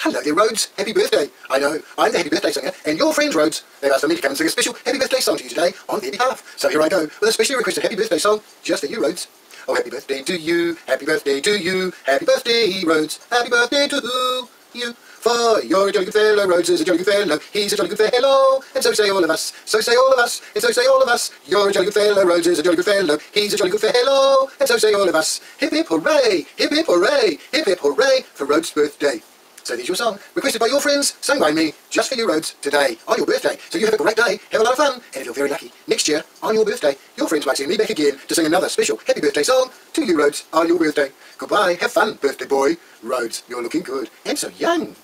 Hello there, Rhodes. Happy birthday. I know, I'm the Happy Birthday Singer, and your friends, Rhodes, they've asked me to come and sing a special Happy Birthday song to you today on their behalf. So here I go, with a specially requested Happy Birthday song just for you, Rhodes. Oh, happy birthday to you, happy birthday to you, happy birthday, Rhodes, happy birthday to you. For you're a jolly good fellow, Rhodes is a jolly good fellow, he's a jolly good fellow, and so say all of us, so say all of us, and so say all of us. You're a jolly good fellow, Rhodes is a jolly good fellow, he's a jolly good fellow, and so say all of us. Hip hip hooray, hip hip hooray, hip hip hooray for Rhodes' birthday. So there's your song, requested by your friends, sung by me, just for you, Rhodes, today, on your birthday. So you have a great day, have a lot of fun, and if you're very lucky, next year, on your birthday, your friends might send me back again to sing another special happy birthday song to you, Rhodes, on your birthday. Goodbye, have fun, birthday boy. Rhodes, you're looking good, and so young.